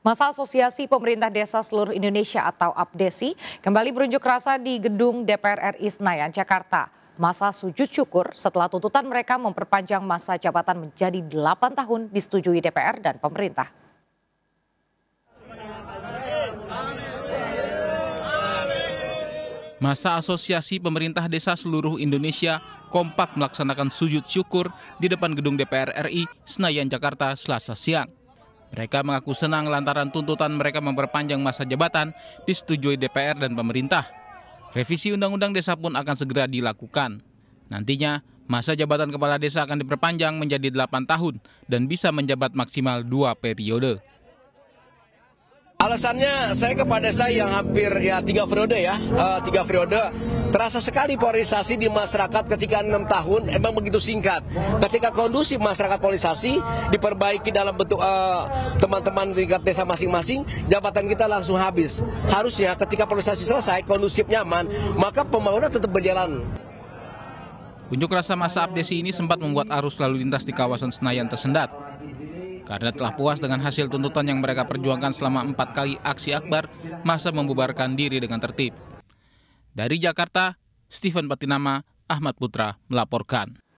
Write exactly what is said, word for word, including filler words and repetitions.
Masa Asosiasi Pemerintah Desa Seluruh Indonesia atau APDESI kembali berunjuk rasa di Gedung D P R R I Senayan, Jakarta. Masa sujud syukur setelah tuntutan mereka memperpanjang masa jabatan menjadi delapan tahun disetujui D P R dan pemerintah. Masa Asosiasi Pemerintah Desa Seluruh Indonesia kompak melaksanakan sujud syukur di depan Gedung D P R R I Senayan, Jakarta, Selasa siang. Mereka mengaku senang lantaran tuntutan mereka memperpanjang masa jabatan disetujui D P R dan pemerintah. Revisi Undang-Undang Desa pun akan segera dilakukan. Nantinya, masa jabatan kepala desa akan diperpanjang menjadi delapan tahun dan bisa menjabat maksimal dua periode. Alasannya, saya kepala desa yang hampir ya tiga periode ya, uh, tiga periode. Terasa sekali polarisasi di masyarakat ketika enam tahun emang begitu singkat. Ketika kondusif masyarakat polarisasi diperbaiki dalam bentuk teman-teman uh, tingkat desa masing-masing, jabatan kita langsung habis. Harusnya ketika polarisasi selesai, kondusif nyaman, maka pembangunan tetap berjalan. Unjuk rasa masa APDESI ini sempat membuat arus lalu lintas di kawasan Senayan tersendat. Karena telah puas dengan hasil tuntutan yang mereka perjuangkan selama empat kali aksi akbar, masa membubarkan diri dengan tertib. Dari Jakarta, Steven Patinama, Ahmad Putra melaporkan.